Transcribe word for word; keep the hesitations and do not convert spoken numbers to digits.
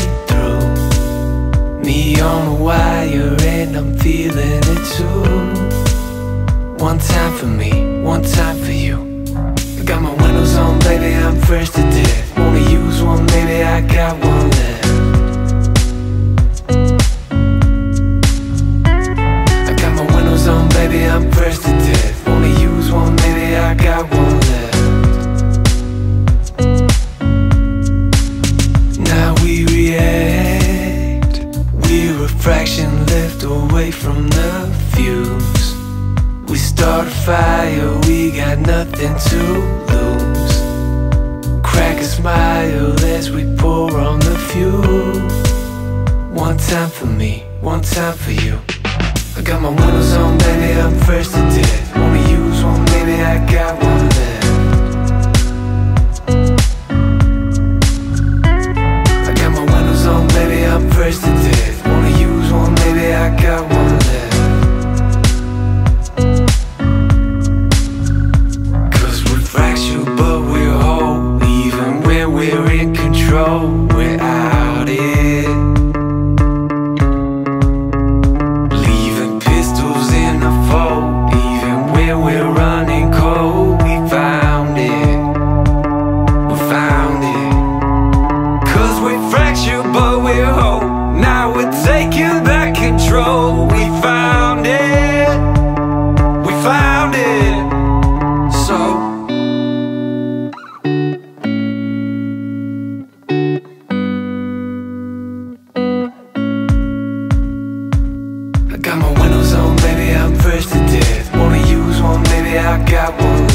through. Neon wire and I'm feeling it too. One time for me, one time for you. I got my windows on, baby, I'm fresh to death. Only use one, baby, I got one left. Baby, I'm fresh to death. Only use one, maybe I got one left. Now we react. We're a fraction left away from the fuse. We start a fire, we got nothing to lose. Crack a smile as we pour on the fuel. One time for me, one time for you. I got my windows on, baby, I'm fresh to death. Only use one, baby, I got one left. I got my windows on, baby, I'm fresh to death. Only use one, baby, I got one left. Cause we're fractured but we're whole. Even when we're in control, we're out here. Got my windows on, baby, I'm fresh to death. Only use one, baby, I got one.